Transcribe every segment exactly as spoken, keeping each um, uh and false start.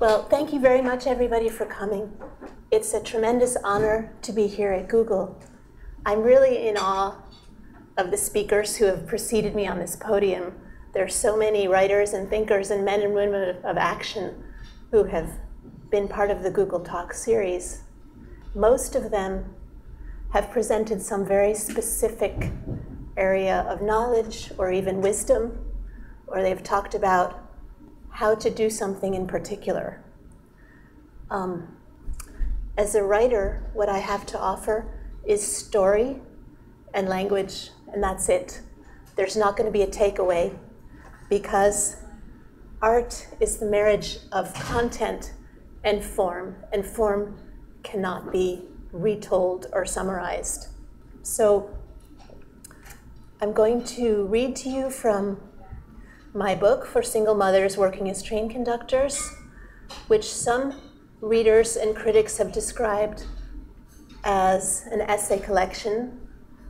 Well, thank you very much, everybody, for coming. It's a tremendous honor to be here at Google. I'm really in awe of the speakers who have preceded me on this podium. There are so many writers and thinkers and men and women of action who have been part of the Google Talk series. Most of them have presented some very specific area of knowledge or even wisdom, or they've talked about how to do something in particular. Um, as a writer, what I have to offer is story and language, and that's it. There's not going to be a takeaway, because art is the marriage of content and form, and form cannot be retold or summarized. So I'm going to read to you from My Book for Single Mothers Working as Train Conductors, which some readers and critics have described as an essay collection.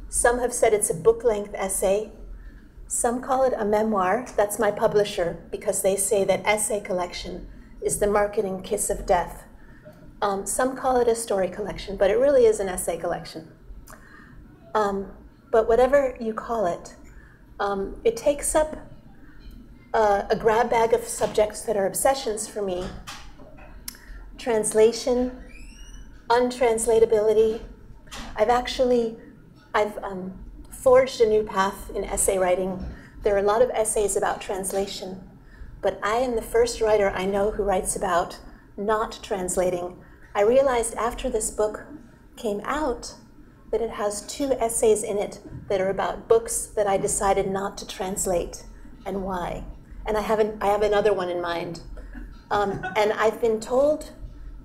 Some have said it's a book-length essay. Some call it a memoir. That's my publisher, because they say that essay collection is the marketing kiss of death. Um, some call it a story collection, but it really is an essay collection. Um, but whatever you call it, um, it takes up a, a grab bag of subjects that are obsessions for me: translation, untranslatability. I've actually, I've um, forged a new path in essay writing. There are a lot of essays about translation, but I am the first writer I know who writes about not translating. I realized after this book came out that it has two essays in it that are about books that I decided not to translate and why. And I have, an, I have another one in mind. Um, and I've been told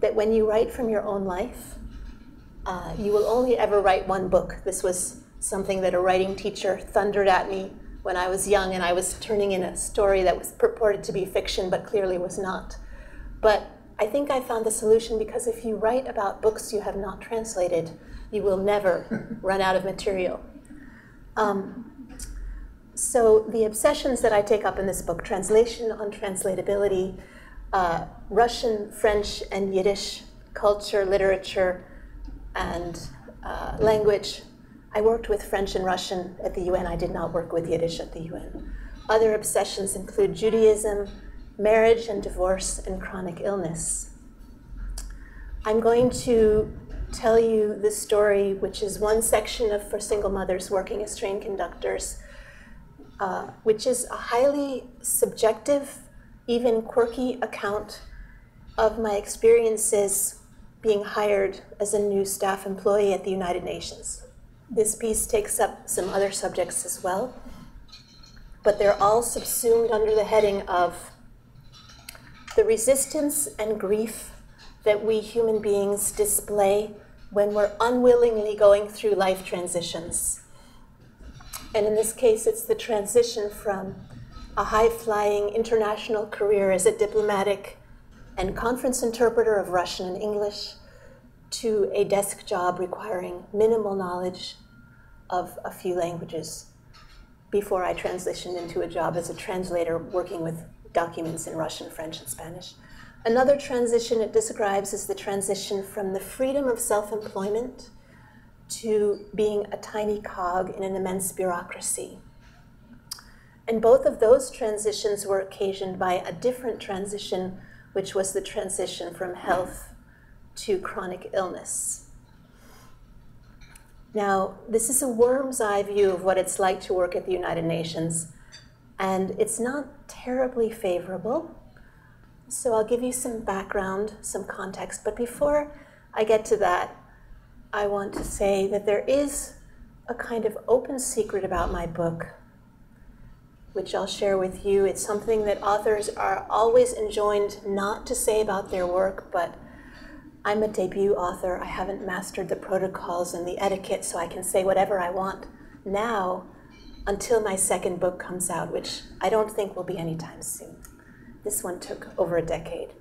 that when you write from your own life, uh, you will only ever write one book. This was something that a writing teacher thundered at me when I was young, and I was turning in a story that was purported to be fiction but clearly was not. But I think I found the solution, because if you write about books you have not translated, you will never run out of material. Um, so the obsessions that I take up in this book: translation, untranslatability, uh, Russian, French, and Yiddish culture, literature, and uh, language. I worked with French and Russian at the U N. I did not work with Yiddish at the U N. Other obsessions include Judaism, marriage and divorce, and chronic illness. I'm going to tell you the story, which is one section of For Single Mothers Working as Train Conductors, uh, which is a highly subjective, even quirky account of my experiences being hired as a new staff employee at the United Nations. This piece takes up some other subjects as well, but they're all subsumed under the heading of the resistance and grief that we human beings display when we're unwillingly going through life transitions. And in this case, it's the transition from a high-flying international career as a diplomatic and conference interpreter of Russian and English to a desk job requiring minimal knowledge of a few languages before I transitioned into a job as a translator working with documents in Russian, French, and Spanish. Another transition it describes is the transition from the freedom of self-employment to being a tiny cog in an immense bureaucracy. And both of those transitions were occasioned by a different transition, which was the transition from health to chronic illness. Now, this is a worm's eye view of what it's like to work at the United Nations, and it's not terribly favorable. So I'll give you some background, some context. But before I get to that, I want to say that there is a kind of open secret about my book, which I'll share with you. It's something that authors are always enjoined not to say about their work, but I'm a debut author. I haven't mastered the protocols and the etiquette, so I can say whatever I want now, until my second book comes out, which I don't think will be anytime soon. This one took over a decade.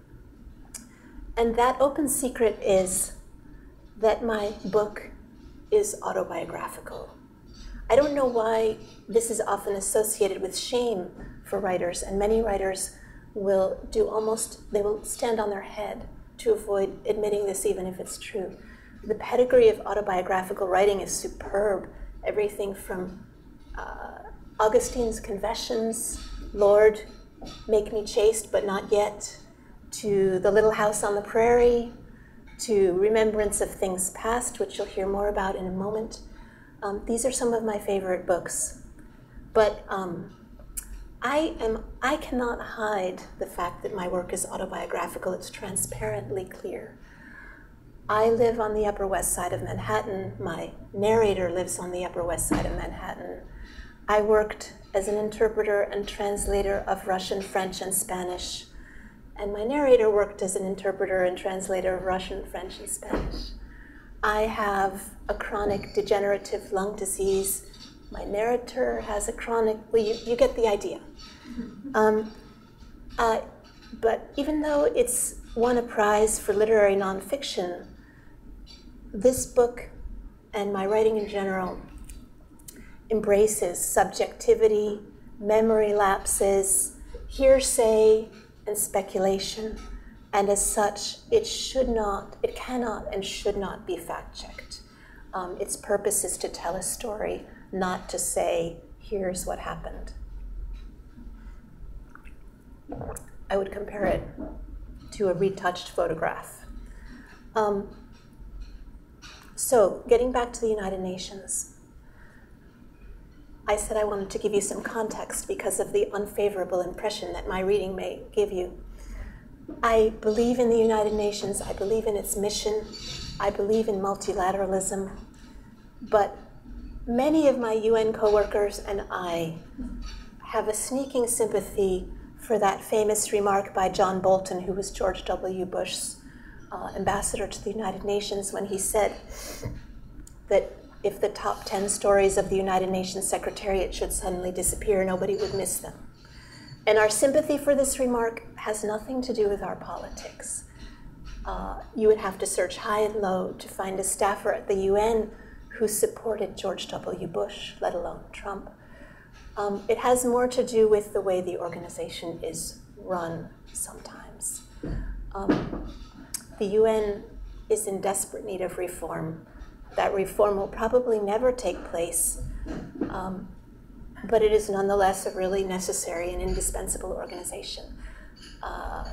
And that open secret is that my book is autobiographical. I don't know why this is often associated with shame for writers, and many writers will do almost, they will stand on their head to avoid admitting this even if it's true. The pedigree of autobiographical writing is superb. Everything from uh, Augustine's Confessions, Lord, make me chaste but not yet, to The Little House on the Prairie, to Remembrance of Things Past, which you'll hear more about in a moment. Um, these are some of my favorite books. But um, I am, I cannot hide the fact that my work is autobiographical. It's transparently clear. I live on the Upper West Side of Manhattan. My narrator lives on the Upper West Side of Manhattan. I worked as an interpreter and translator of Russian, French, and Spanish. And my narrator worked as an interpreter and translator of Russian, French, and Spanish. I have a chronic degenerative lung disease. My narrator has a chronic, well, you, you get the idea. Um, uh, but even though it's won a prize for literary nonfiction, this book and my writing in general embraces subjectivity, memory lapses, hearsay, and speculation, and as such, it should not, it cannot and should not be fact-checked. Um, its purpose is to tell a story, not to say, here's what happened. I would compare it to a retouched photograph. Um, so, getting back to the United Nations, I said I wanted to give you some context because of the unfavorable impression that my reading may give you. I believe in the United Nations. I believe in its mission. I believe in multilateralism. But many of my U N coworkers and I have a sneaking sympathy for that famous remark by John Bolton, who was George W. Bush's uh, ambassador to the United Nations, when he said that if the top ten stories of the United Nations Secretariat should suddenly disappear, nobody would miss them. And our sympathy for this remark has nothing to do with our politics. Uh, you would have to search high and low to find a staffer at the U N who supported George W. Bush, let alone Trump. Um, it has more to do with the way the organization is run sometimes. Um, the U N is in desperate need of reform. That reform will probably never take place, um, but it is nonetheless a really necessary and indispensable organization. Uh,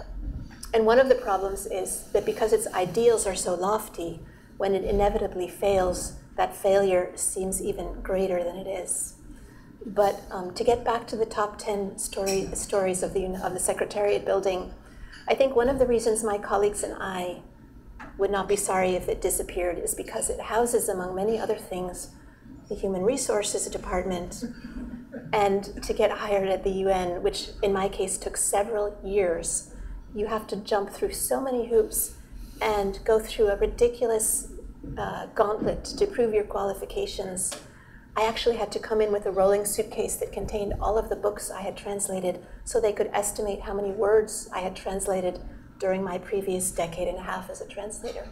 and one of the problems is that because its ideals are so lofty, when it inevitably fails, that failure seems even greater than it is. But um, to get back to the top ten story, stories of the, of the Secretariat building, I think one of the reasons my colleagues and I would not be sorry if it disappeared is because it houses, among many other things, the Human Resources Department, and to get hired at the U N, which in my case took several years, you have to jump through so many hoops and go through a ridiculous uh, gauntlet to prove your qualifications. I actually had to come in with a rolling suitcase that contained all of the books I had translated so they could estimate how many words I had translated during my previous decade and a half as a translator.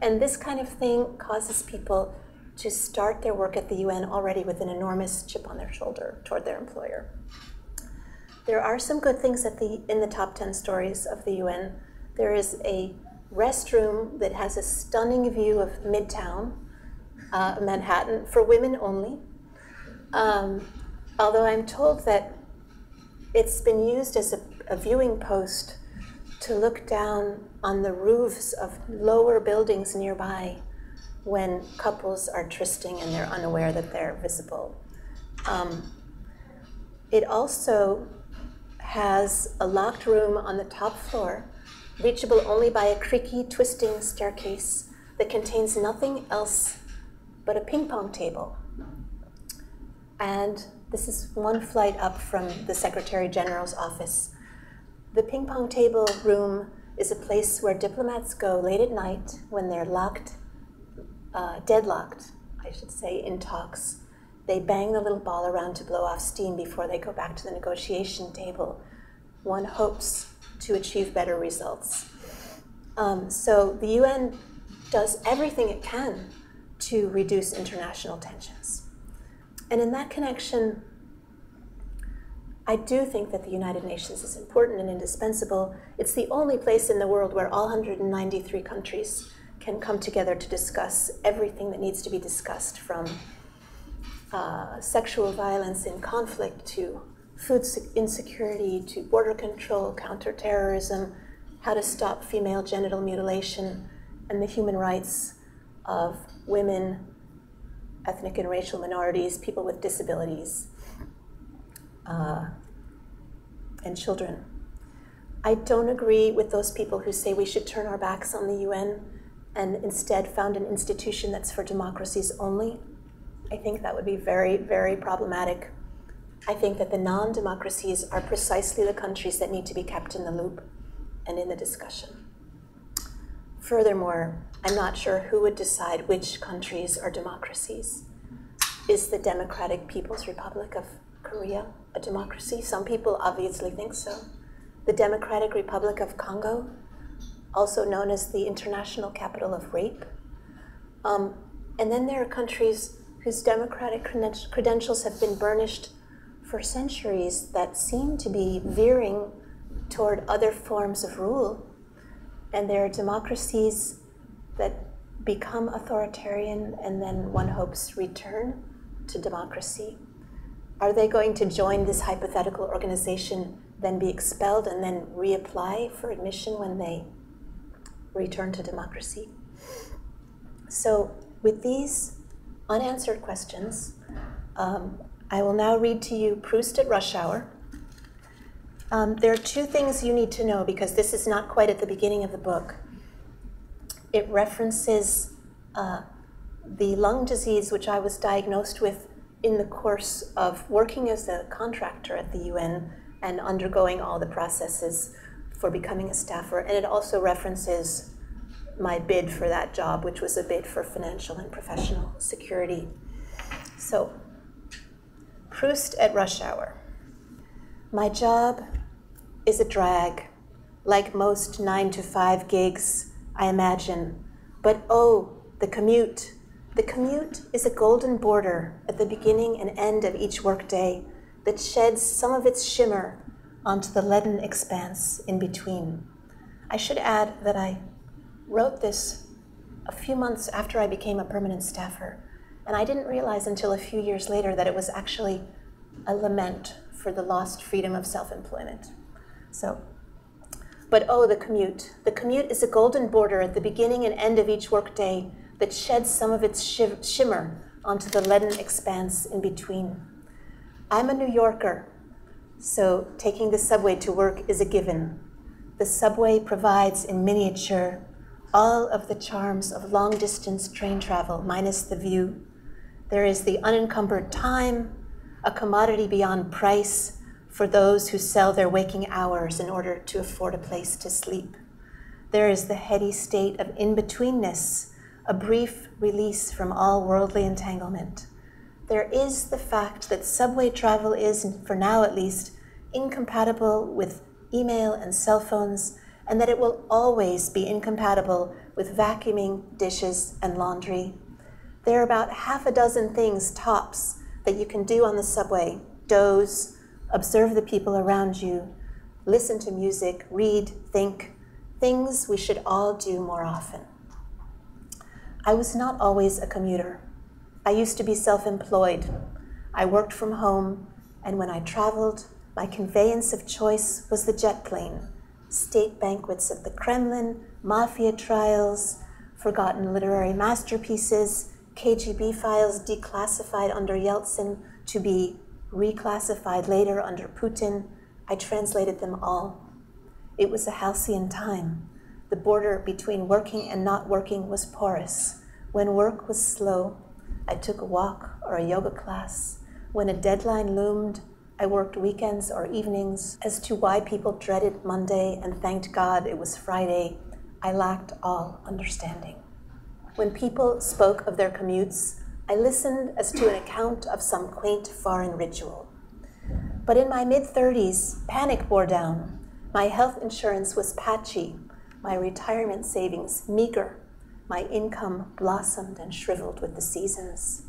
And this kind of thing causes people to start their work at the U N already with an enormous chip on their shoulder toward their employer. There are some good things at the, in the top ten stories of the U N. There is a restroom that has a stunning view of Midtown, uh, Manhattan, for women only. Um, although I'm told that it's been used as a, a viewing post to look down on the roofs of lower buildings nearby when couples are trysting and they're unaware that they're visible. Um, it also has a locked room on the top floor, reachable only by a creaky, twisting staircase that contains nothing else but a ping pong table. And this is one flight up from the Secretary General's office. The ping pong table room is a place where diplomats go late at night when they're locked, uh, deadlocked, I should say, in talks. They bang the little ball around to blow off steam before they go back to the negotiation table. One hopes to achieve better results. Um, so the U N does everything it can to reduce international tensions. And in that connection, I do think that the United Nations is important and indispensable. It's the only place in the world where all one hundred ninety-three countries can come together to discuss everything that needs to be discussed, from uh, sexual violence in conflict to food insecurity to border control, counterterrorism, how to stop female genital mutilation, and the human rights of women, ethnic and racial minorities, people with disabilities, uh, and children. I don't agree with those people who say we should turn our backs on the U N and instead found an institution that's for democracies only. I think that would be very, very problematic. I think that the non-democracies are precisely the countries that need to be kept in the loop and in the discussion. Furthermore, I'm not sure who would decide which countries are democracies. Is the Democratic People's Republic of Korea a democracy? Some people obviously think so. The Democratic Republic of Congo, also known as the international capital of rape. Um, and then there are countries whose democratic credentials have been burnished for centuries that seem to be veering toward other forms of rule. And there are democracies that become authoritarian and then, one hopes, return to democracy. Are they going to join this hypothetical organization, then be expelled, and then reapply for admission when they return to democracy? So with these unanswered questions, um, I will now read to you Proust at Rush Hour. Um, there are two things you need to know, because this is not quite at the beginning of the book. It references uh, the lung disease, which I was diagnosed with in the course of working as a contractor at the U N and undergoing all the processes for becoming a staffer. And it also references my bid for that job, which was a bid for financial and professional security. So, Proust at Rush Hour. My job is a drag, like most nine to five gigs, I imagine. But oh, the commute. The commute is a golden border at the beginning and end of each workday that sheds some of its shimmer onto the leaden expanse in between. I should add that I wrote this a few months after I became a permanent staffer, and I didn't realize until a few years later that it was actually a lament for the lost freedom of self-employment. So, but oh, the commute. The commute is a golden border at the beginning and end of each workday that sheds some of its shiv shimmer onto the leaden expanse in between. I'm a New Yorker, so taking the subway to work is a given. The subway provides in miniature all of the charms of long-distance train travel, minus the view. There is the unencumbered time, a commodity beyond price for those who sell their waking hours in order to afford a place to sleep. There is the heady state of in-betweenness, a brief release from all worldly entanglement. There is the fact that subway travel is, for now at least, incompatible with email and cell phones, and that it will always be incompatible with vacuuming dishes and laundry. There are about half a dozen things, tops, that you can do on the subway: doze, observe the people around you, listen to music, read, think, things we should all do more often. I was not always a commuter. I used to be self-employed. I worked from home, and when I traveled, my conveyance of choice was the jet plane, state banquets at the Kremlin, mafia trials, forgotten literary masterpieces, K G B files declassified under Yeltsin to be reclassified later under Putin. I translated them all. It was a halcyon time. The border between working and not working was porous. When work was slow, I took a walk or a yoga class. When a deadline loomed, I worked weekends or evenings. As to why people dreaded Monday and thanked God it was Friday, I lacked all understanding. When people spoke of their commutes, I listened as to an account of some quaint foreign ritual. But in my mid-thirties, panic bore down. My health insurance was patchy, my retirement savings meager, my income blossomed and shriveled with the seasons.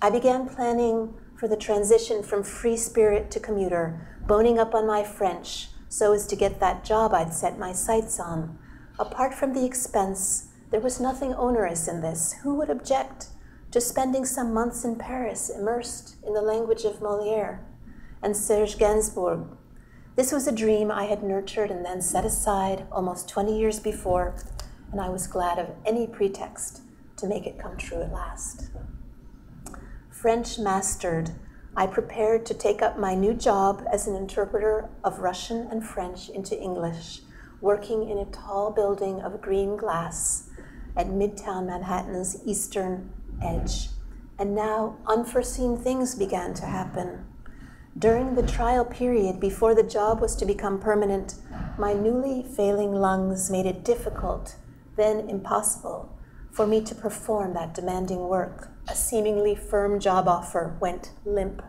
I began planning for the transition from free spirit to commuter, boning up on my French so as to get that job I'd set my sights on. Apart from the expense, there was nothing onerous in this. Who would object to spending some months in Paris immersed in the language of Moliere and Serge Gainsbourg? This was a dream I had nurtured and then set aside almost twenty years before, and I was glad of any pretext to make it come true at last. French mastered, I prepared to take up my new job as an interpreter of Russian and French into English, working in a tall building of green glass at Midtown Manhattan's eastern edge. And now unforeseen things began to happen. During the trial period before the job was to become permanent, my newly failing lungs made it difficult, then impossible, for me to perform that demanding work. A seemingly firm job offer went limp.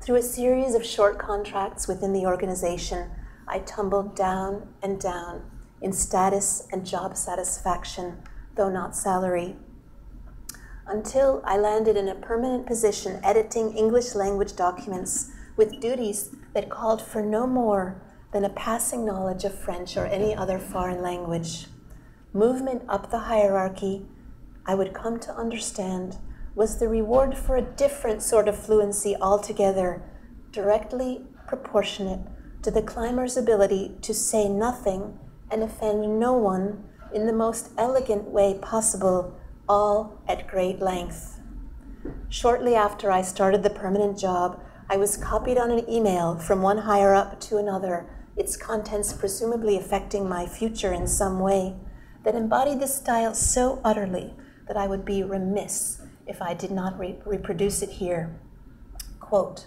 Through a series of short contracts within the organization, I tumbled down and down in status and job satisfaction, though not salary, until I landed in a permanent position editing English language documents with duties that called for no more than a passing knowledge of French or any other foreign language. Movement up the hierarchy, I would come to understand, was the reward for a different sort of fluency altogether, directly proportionate to the climber's ability to say nothing and offend no one in the most elegant way possible, all at great length. Shortly after I started the permanent job, I was copied on an email from one higher up to another, its contents presumably affecting my future in some way, that embodied this style so utterly that I would be remiss if I did not re reproduce it here. Quote,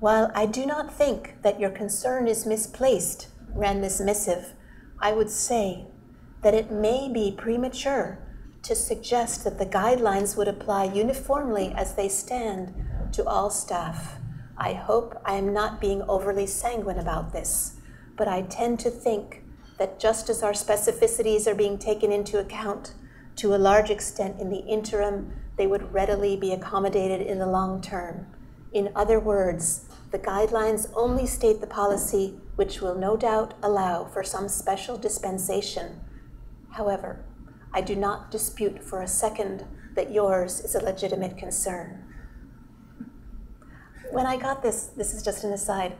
"While I do not think that your concern is misplaced," ran this missive, "I would say that it may be premature to suggest that the guidelines would apply uniformly as they stand to all staff. I hope I am not being overly sanguine about this, but I tend to think that just as our specificities are being taken into account to a large extent in the interim, they would readily be accommodated in the long term. In other words, the guidelines only state the policy which will no doubt allow for some special dispensation. However, I do not dispute for a second that yours is a legitimate concern." When I got this, this is just an aside,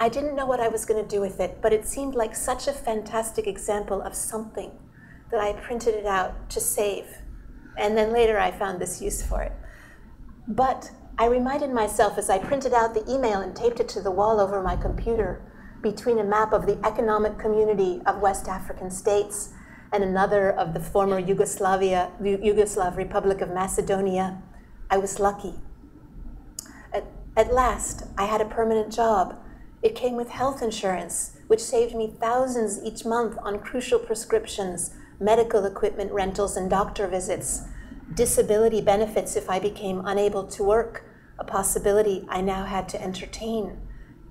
I didn't know what I was going to do with it, but it seemed like such a fantastic example of something that I printed it out to save. And then later I found this use for it. But I reminded myself as I printed out the email and taped it to the wall over my computer between a map of the Economic Community of West African States and another of the former Yugoslavia, Yugoslav Republic of Macedonia, I was lucky. At, at last, I had a permanent job. It came with health insurance, which saved me thousands each month on crucial prescriptions, medical equipment rentals and doctor visits, disability benefits if I became unable to work, a possibility I now had to entertain,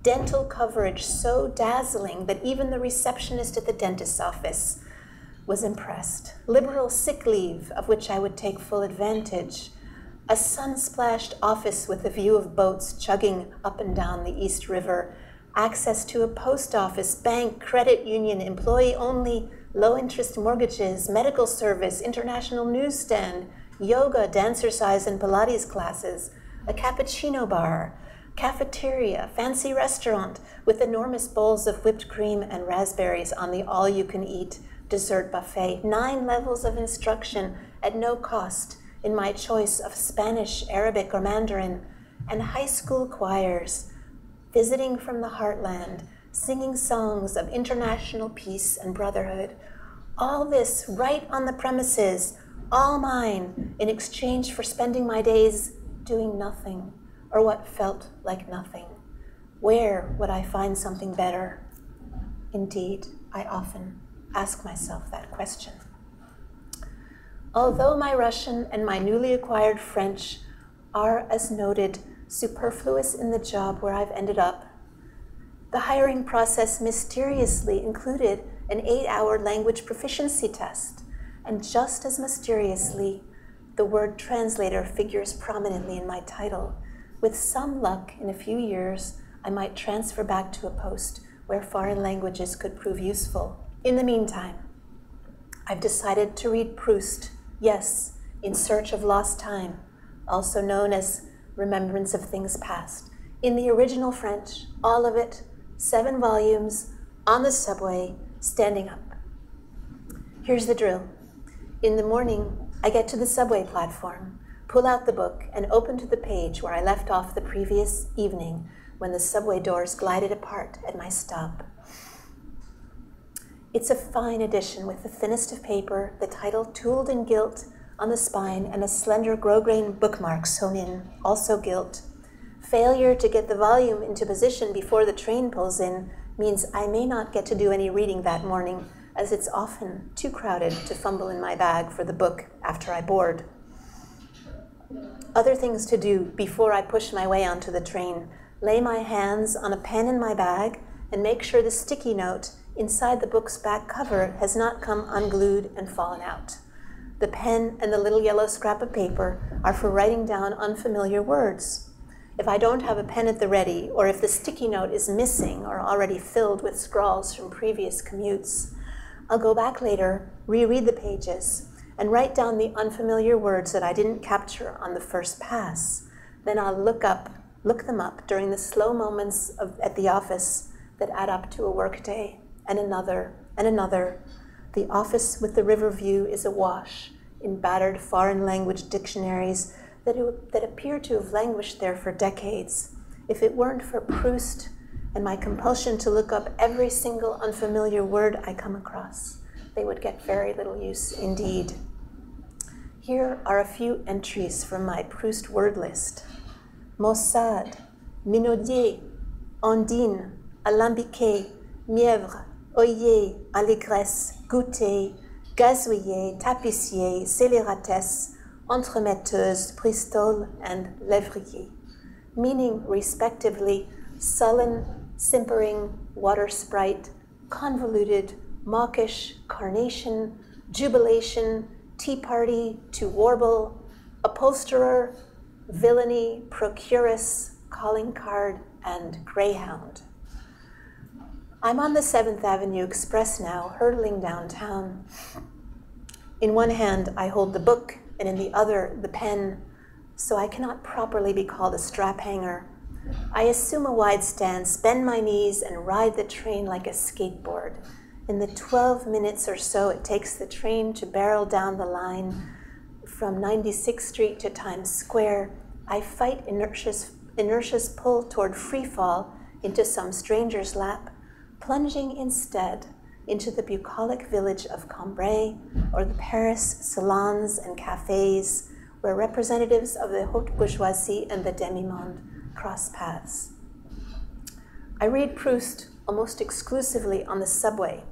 dental coverage so dazzling that even the receptionist at the dentist's office was impressed, liberal sick leave of which I would take full advantage, a sun-splashed office with a view of boats chugging up and down the East River, access to a post office, bank, credit union, employee-only, low-interest mortgages, medical service, international newsstand, yoga, dancercise and Pilates classes, a cappuccino bar, cafeteria, fancy restaurant with enormous bowls of whipped cream and raspberries on the all-you-can-eat dessert buffet, nine levels of instruction at no cost in my choice of Spanish, Arabic, or Mandarin, and high school choirs, visiting from the heartland, singing songs of international peace and brotherhood. All this right on the premises, all mine, in exchange for spending my days doing nothing, or what felt like nothing. Where would I find something better? Indeed, I often ask myself that question. Although my Russian and my newly acquired French are, as noted, superfluous in the job where I've ended up, the hiring process mysteriously included an eight-hour language proficiency test, and just as mysteriously, the word translator figures prominently in my title, With some luck, in a few years, I might transfer back to a post where foreign languages could prove useful. In the meantime, I've decided to read Proust, yes, In Search of Lost Time, also known as Remembrance of Things Past, in the original French, all of it, seven volumes, on the subway, standing up. Here's the drill. In the morning, I get to the subway platform, pull out the book, and open to the page where I left off the previous evening when the subway doors glided apart at my stop. It's a fine edition with the thinnest of paper, the title tooled in gilt on the spine, and a slender grosgrain bookmark sewn in, also gilt. Failure to get the volume into position before the train pulls in means I may not get to do any reading that morning, as it's often too crowded to fumble in my bag for the book after I board. Other things to do before I push my way onto the train: lay my hands on a pen in my bag and make sure the sticky note inside the book's back cover has not come unglued and fallen out. The pen and the little yellow scrap of paper are for writing down unfamiliar words. If I don't have a pen at the ready, or if the sticky note is missing or already filled with scrawls from previous commutes, I'll go back later, reread the pages, and write down the unfamiliar words that I didn't capture on the first pass. Then I'll look up, look them up during the slow moments of, at the office that add up to a workday, and another, and another. The office with the river view is awash in battered foreign language dictionaries that, it, that appear to have languished there for decades. If it weren't for Proust and my compulsion to look up every single unfamiliar word I come across, they would get very little use indeed. Here are a few entries from my Proust word list: Maussade, Minaudier, Ondine, Alambiqué, Mièvre, Oyer, Allégresse, Goûter, Gazouiller, Tapissier, Scélératesse, Entremetteuse, Bristol, and Lévrier, meaning respectively sullen, simpering, water sprite, convoluted, mawkish, carnation, jubilation, tea party, to warble, upholsterer, villainy, procuress, calling card, and greyhound. I'm on the seventh Avenue Express now, hurtling downtown. In one hand, I hold the book, and in the other, the pen, so I cannot properly be called a strap hanger. I assume a wide stance, bend my knees, and ride the train like a skateboard. In the twelve minutes or so it takes the train to barrel down the line from ninety-sixth Street to Times Square, I fight inertia's, inertia's pull toward freefall into some stranger's lap, plunging instead into the bucolic village of Cambrai, or the Paris salons and cafes where representatives of the haute bourgeoisie and the demi-monde cross paths. I read Proust almost exclusively on the subway.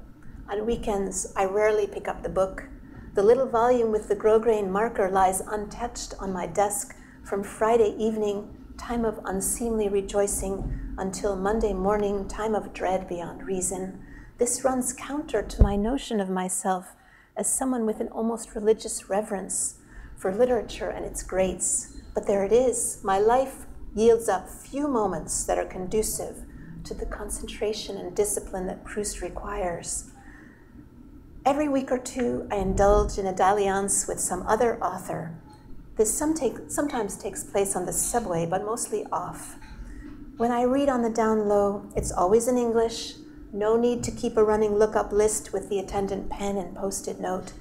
On weekends, I rarely pick up the book. The little volume with the grosgrain marker lies untouched on my desk from Friday evening, time of unseemly rejoicing, until Monday morning, time of dread beyond reason. This runs counter to my notion of myself as someone with an almost religious reverence for literature and its greats. But there it is. My life yields up few moments that are conducive to the concentration and discipline that Proust requires. Every week or two, I indulge in a dalliance with some other author. This some take, sometimes takes place on the subway, but mostly off. When I read on the down low, it's always in English. No need to keep a running lookup list with the attendant pen and post-it note.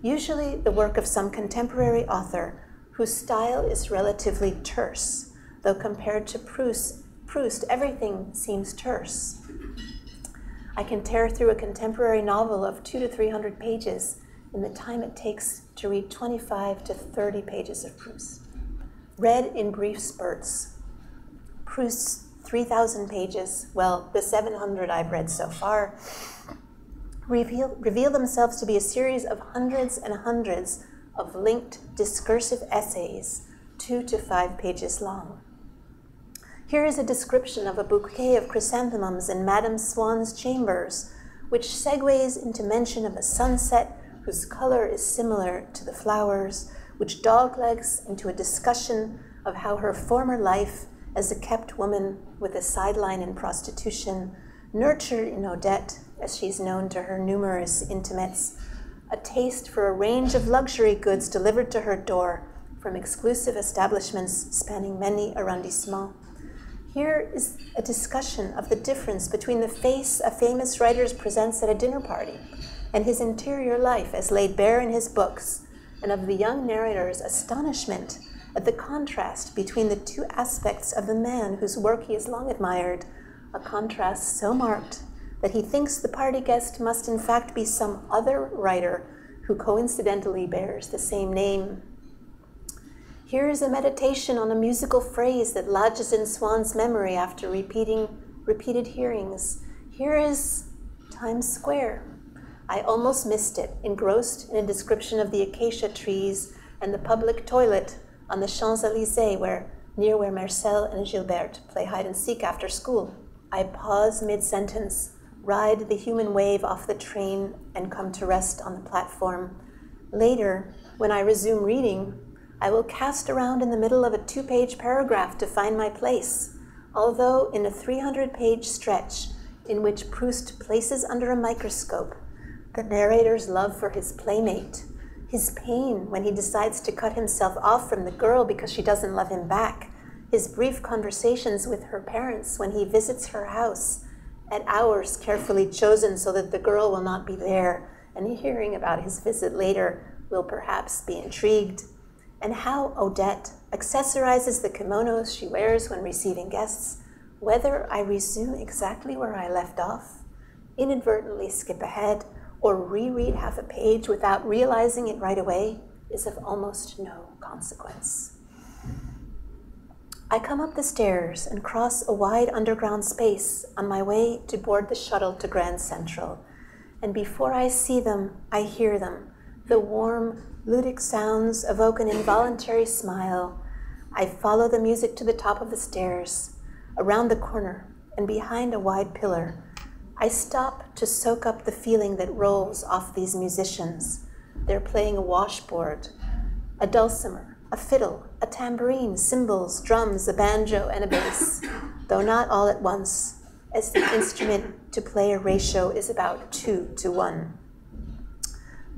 Usually the work of some contemporary author whose style is relatively terse, though compared to Proust, Proust everything seems terse. I can tear through a contemporary novel of two to three hundred pages in the time it takes to read twenty-five to thirty pages of Proust, read in brief spurts. Proust's three thousand pages, well, the seven hundred I've read so far, reveal, reveal themselves to be a series of hundreds and hundreds of linked discursive essays, two to five pages long. Here is a description of a bouquet of chrysanthemums in Madame Swan's chambers, which segues into mention of a sunset whose color is similar to the flowers, which doglegs into a discussion of how her former life as a kept woman with a sideline in prostitution, nurtured in Odette, as she's known to her numerous intimates, a taste for a range of luxury goods delivered to her door from exclusive establishments spanning many arrondissements. Here is a discussion of the difference between the face a famous writer presents at a dinner party and his interior life as laid bare in his books, and of the young narrator's astonishment at the contrast between the two aspects of the man whose work he has long admired, a contrast so marked that he thinks the party guest must in fact be some other writer who coincidentally bears the same name. Here is a meditation on a musical phrase that lodges in Swann's memory after repeating, repeated hearings. Here is Times Square. I almost missed it, engrossed in a description of the acacia trees and the public toilet on the Champs-Élysées, where, near where Marcel and Gilberte play hide-and-seek after school. I pause mid-sentence, ride the human wave off the train, and come to rest on the platform. Later, when I resume reading, I will cast around in the middle of a two-page paragraph to find my place, although in a three hundred page stretch in which Proust places under a microscope the narrator's love for his playmate, his pain when he decides to cut himself off from the girl because she doesn't love him back, his brief conversations with her parents when he visits her house at hours carefully chosen so that the girl will not be there, and hearing about his visit later will perhaps be intrigued, and how Odette accessorizes the kimonos she wears when receiving guests, whether I resume exactly where I left off, inadvertently skip ahead, or reread half a page without realizing it right away is of almost no consequence. I come up the stairs and cross a wide underground space on my way to board the shuttle to Grand Central, and before I see them, I hear them. The warm, ludic sounds evoke an involuntary smile. I follow the music to the top of the stairs, around the corner, and behind a wide pillar. I stop to soak up the feeling that rolls off these musicians. They're playing a washboard, a dulcimer, a fiddle, a tambourine, cymbals, drums, a banjo, and a bass, though not all at once, as the instrument-to-player ratio is about two to one.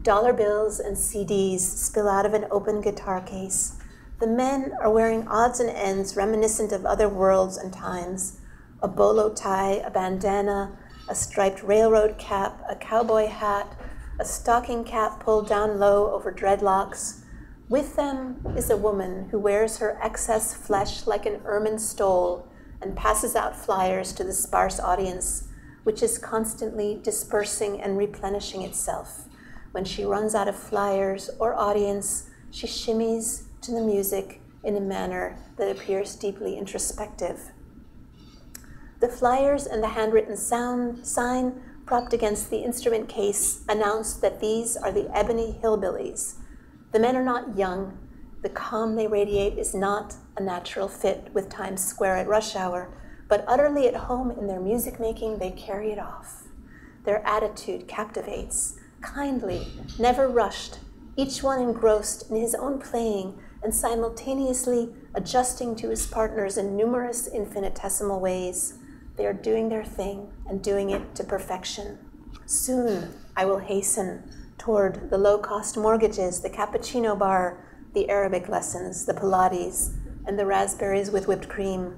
Dollar bills and C Ds spill out of an open guitar case. The men are wearing odds and ends reminiscent of other worlds and times, a bolo tie, a bandana, a striped railroad cap, a cowboy hat, a stocking cap pulled down low over dreadlocks. With them is a woman who wears her excess flesh like an ermine stole and passes out flyers to the sparse audience, which is constantly dispersing and replenishing itself. When she runs out of flyers or audience, she shimmies to the music in a manner that appears deeply introspective. The flyers and the handwritten sound sign propped against the instrument case announced that these are the Ebony Hillbillies. The men are not young. The calm they radiate is not a natural fit with Times Square at rush hour, but utterly at home in their music making, they carry it off. Their attitude captivates, kindly, never rushed, each one engrossed in his own playing and simultaneously adjusting to his partners in numerous infinitesimal ways. They are doing their thing and doing it to perfection. Soon I will hasten toward the low-cost mortgages, the cappuccino bar, the Arabic lessons, the Pilates, and the raspberries with whipped cream.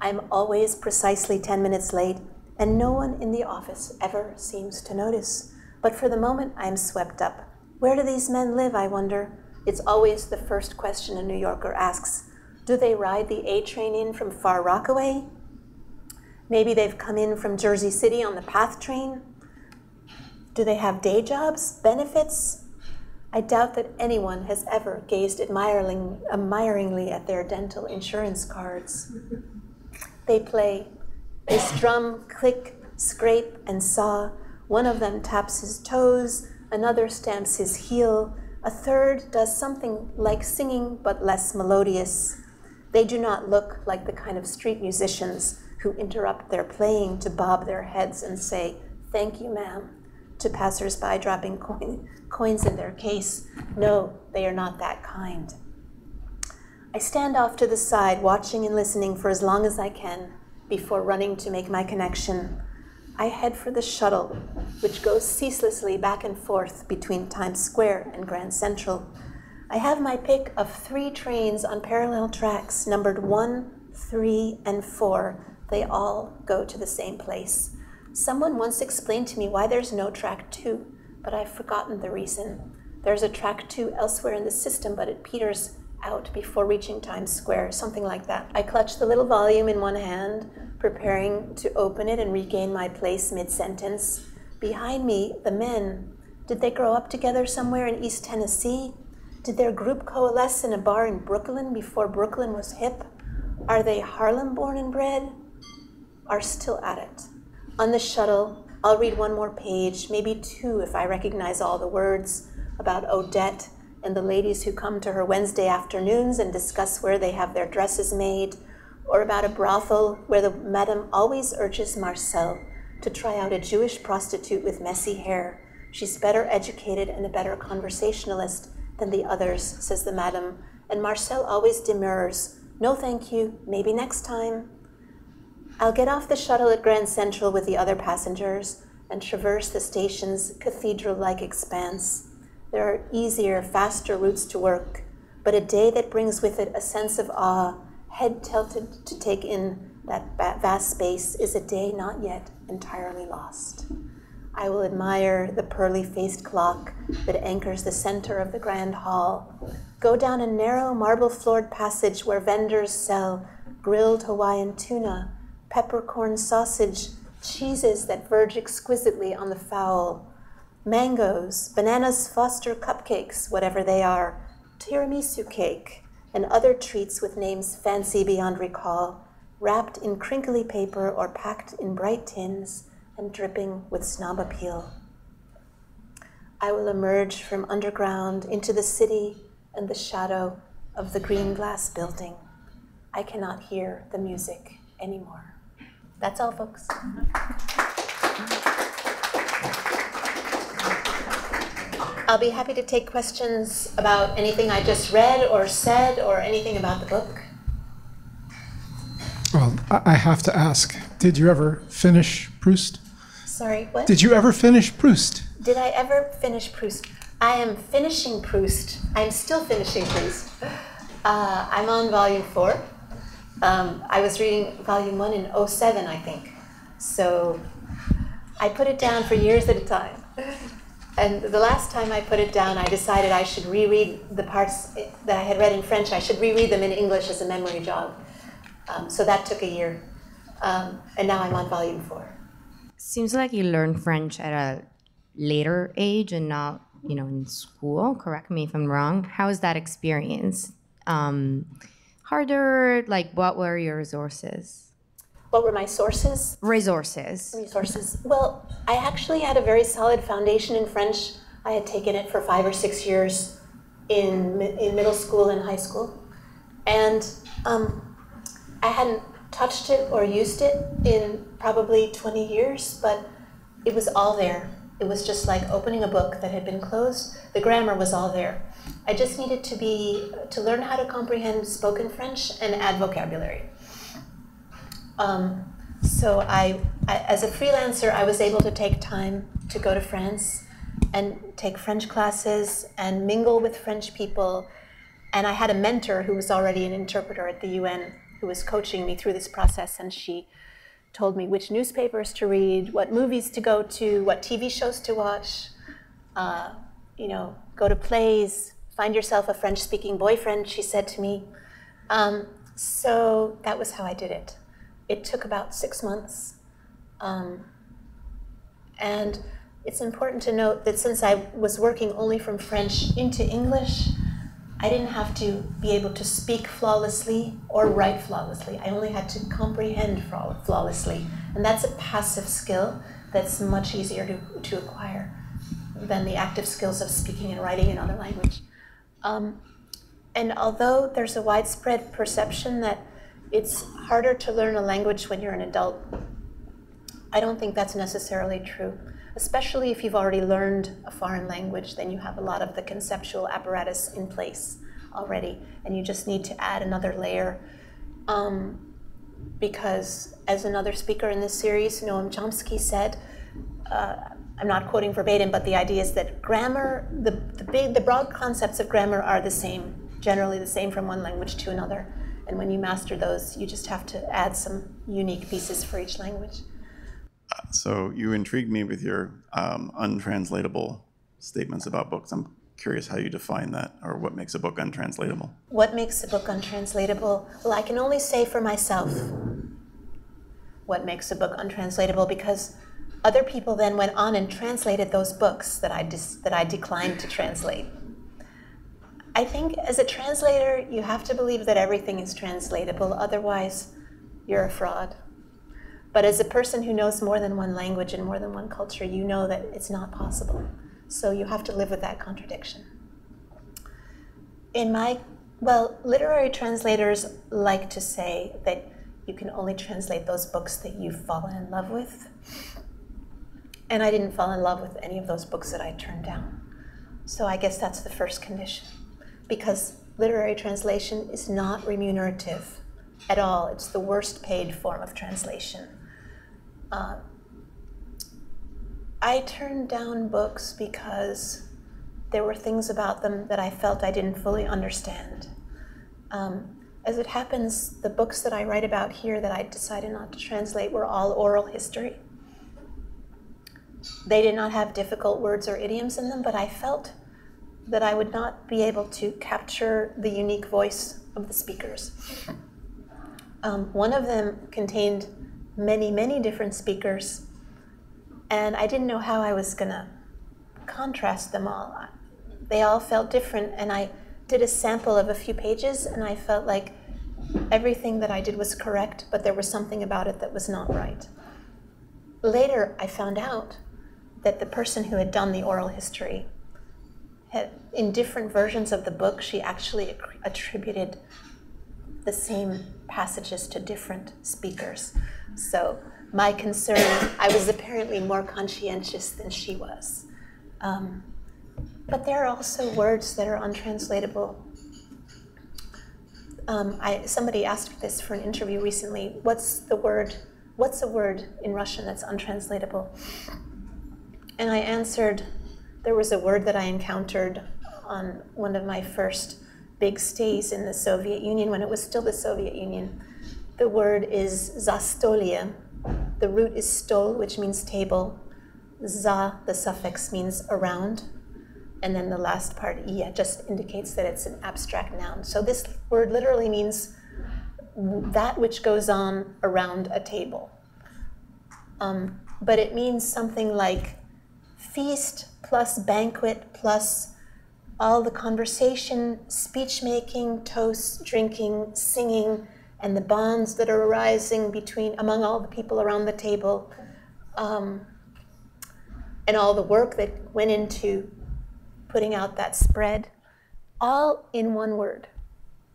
I'm always precisely ten minutes late, and no one in the office ever seems to notice. But for the moment, I'm swept up. Where do these men live, I wonder? It's always the first question a New Yorker asks. Do they ride the A train in from Far Rockaway? Maybe they've come in from Jersey City on the PATH train. Do they have day jobs, benefits? I doubt that anyone has ever gazed admiring, admiringly at their dental insurance cards. They play. They strum, click, scrape, and saw. One of them taps his toes, another stamps his heel, a third does something like singing but less melodious. They do not look like the kind of street musicians who interrupt their playing to bob their heads and say, "Thank you, ma'am," to passers-by dropping coin, coins in their case. No, they are not that kind. I stand off to the side, watching and listening for as long as I can before running to make my connection. I head for the shuttle, which goes ceaselessly back and forth between Times Square and Grand Central. I have my pick of three trains on parallel tracks, numbered one, three, and four. They all go to the same place. Someone once explained to me why there's no track two, but I've forgotten the reason. There's a track two elsewhere in the system, but it peters out before reaching Times Square, something like that. I clutch the little volume in one hand, preparing to open it and regain my place mid-sentence. Behind me, the men. Did they grow up together somewhere in East Tennessee? Did their group coalesce in a bar in Brooklyn before Brooklyn was hip? Are they Harlem-born and bred? Are still at it. On the shuttle, I'll read one more page, maybe two if I recognize all the words, about Odette and the ladies who come to her Wednesday afternoons and discuss where they have their dresses made, or about a brothel where the madam always urges Marcel to try out a Jewish prostitute with messy hair. She's better educated and a better conversationalist than the others, says the madam, and Marcel always demurs, no thank you, maybe next time. I'll get off the shuttle at Grand Central with the other passengers and traverse the station's cathedral-like expanse. There are easier, faster routes to work, but a day that brings with it a sense of awe, head tilted to take in that vast space, is a day not yet entirely lost. I will admire the pearly-faced clock that anchors the center of the grand hall, go down a narrow marble-floored passage where vendors sell grilled Hawaiian tuna, peppercorn sausage, cheeses that verge exquisitely on the fowl, mangoes, bananas, Foster cupcakes, whatever they are, tiramisu cake, and other treats with names fancy beyond recall, wrapped in crinkly paper or packed in bright tins and dripping with snob appeal. I will emerge from underground into the city and the shadow of the green glass building. I cannot hear the music anymore. That's all, folks. I'll be happy to take questions about anything I just read or said or anything about the book. Well, I have to ask, did you ever finish Proust? Sorry, what? Did you ever finish Proust? Did I ever finish Proust? I am finishing Proust. I'm still finishing Proust. Uh, I'm on volume four. Um, I was reading volume one in oh seven, I think. So I put it down for years at a time. And the last time I put it down, I decided I should reread the parts that I had read in French. I should reread them in English as a memory jog. Um, so that took a year. Um, and now I'm on volume four. Seems like you learned French at a later age and not, you know, in school. Correct me if I'm wrong. How was that experience? Um, harder? Like, what were your resources? What were my sources? Resources. Resources. Well, I actually had a very solid foundation in French. I had taken it for five or six years in, in middle school and high school. And um, I hadn't touched it or used it in probably twenty years, but it was all there. It was just like opening a book that had been closed. The grammar was all there. I just needed to, be, to learn how to comprehend spoken French and add vocabulary. Um, so I, I, as a freelancer, I was able to take time to go to France and take French classes and mingle with French people. And I had a mentor who was already an interpreter at the U N who was coaching me through this process. And she told me which newspapers to read, what movies to go to, what T V shows to watch, uh, you know, go to plays, find yourself a French-speaking boyfriend, she said to me. Um, so that was how I did it. It took about six months. Um, and it's important to note that since I was working only from French into English, I didn't have to be able to speak flawlessly or write flawlessly. I only had to comprehend flawlessly. And that's a passive skill that's much easier to, to acquire than the active skills of speaking and writing in another language. Um, and although there's a widespread perception that it's harder to learn a language when you're an adult, I don't think that's necessarily true, especially if you've already learned a foreign language, then you have a lot of the conceptual apparatus in place already, and you just need to add another layer. Um, because as another speaker in this series, Noam Chomsky said, uh, I'm not quoting verbatim, but the idea is that grammar, the, the, big, the broad concepts of grammar are the same, generally the same from one language to another. And when you master those, you just have to add some unique pieces for each language. So you intrigued me with your um, untranslatable statements about books. I'm curious how you define that, or what makes a book untranslatable. What makes a book untranslatable? Well, I can only say for myself what makes a book untranslatable, because other people then went on and translated those books that I, dis that I declined to translate. I think as a translator, you have to believe that everything is translatable. Otherwise, you're a fraud. But as a person who knows more than one language and more than one culture, you know that it's not possible. So you have to live with that contradiction. In my, well, literary translators like to say that you can only translate those books that you've fallen in love with. And I didn't fall in love with any of those books that I turned down. So I guess that's the first condition, because literary translation is not remunerative at all. It's the worst paid form of translation. Uh, I turned down books because there were things about them that I felt I didn't fully understand. Um, as it happens, the books that I write about here that I decided not to translate were all oral history. They did not have difficult words or idioms in them, but I felt that I would not be able to capture the unique voice of the speakers. Um, one of them contained many, many different speakers, and I didn't know how I was going to contrast them all. They all felt different, and I did a sample of a few pages, and I felt like everything that I did was correct, but there was something about it that was not right. Later, I found out that the person who had done the oral history had, in different versions of the book, she actually attributed the same passages to different speakers. So my concern, I was apparently more conscientious than she was. Um, but there are also words that are untranslatable. Um, I, somebody asked this for an interview recently. What's the word? What's a word in Russian that's untranslatable? And I answered, there was a word that I encountered on one of my first big stays in the Soviet Union, when it was still the Soviet Union. The word is zastolia. The root is stol, which means table. Za, the suffix, means around. And then the last part, iya, just indicates that it's an abstract noun. So this word literally means that which goes on around a table. Um, but it means something like feast plus banquet plus all the conversation, speech-making, toasts, drinking, singing, and the bonds that are arising between, among all the people around the table, um, and all the work that went into putting out that spread, all in one word,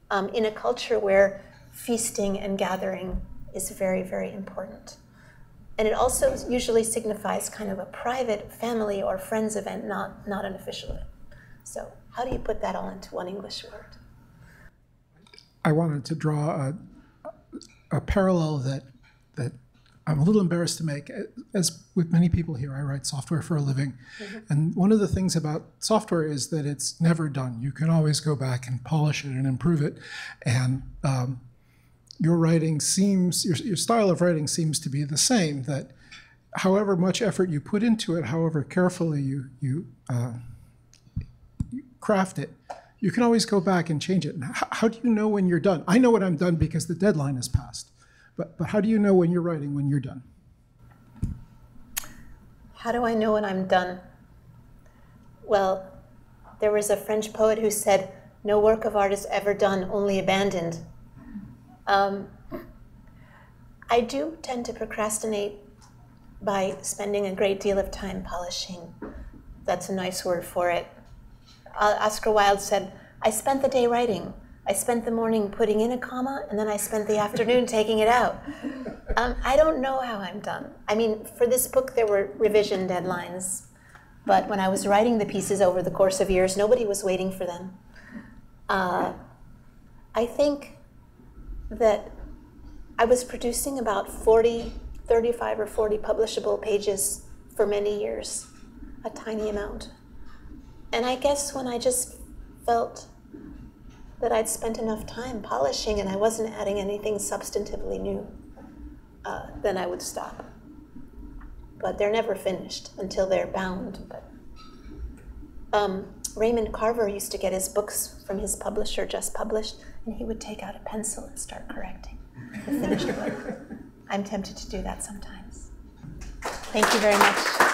um, in a culture where feasting and gathering is very, very important. And it also usually signifies kind of a private family or friends event, not, not an official event. So how do you put that all into one English word? I wanted to draw a, a parallel that, that I'm a little embarrassed to make. As with many people here, I write software for a living. Mm-hmm. And one of the things about software is that it's never done. You can always go back and polish it and improve it. And um, your writing seems, your, your style of writing seems to be the same, that however much effort you put into it, however carefully you, you uh, craft it, you can always go back and change it. How, how do you know when you're done? I know when I'm done because the deadline has passed. But, but how do you know when you're writing when you're done? How do I know when I'm done? Well, there was a French poet who said, "No work of art is ever done, only abandoned." Um, I do tend to procrastinate by spending a great deal of time polishing. That's a nice word for it. Uh, Oscar Wilde said, "I spent the day writing. I spent the morning putting in a comma, and then I spent the afternoon taking it out." Um, I don't know how I'm done. I mean, for this book, there were revision deadlines. But when I was writing the pieces over the course of years, nobody was waiting for them. uh, I think that I was producing about forty, thirty-five or forty publishable pages for many years, a tiny amount. And I guess when I just felt that I'd spent enough time polishing and I wasn't adding anything substantively new, uh, then I would stop. But they're never finished until they're bound. But, um, Raymond Carver used to get his books from his publisher, just published, and he would take out a pencil and start correcting the finished book. I'm tempted to do that sometimes. Thank you very much.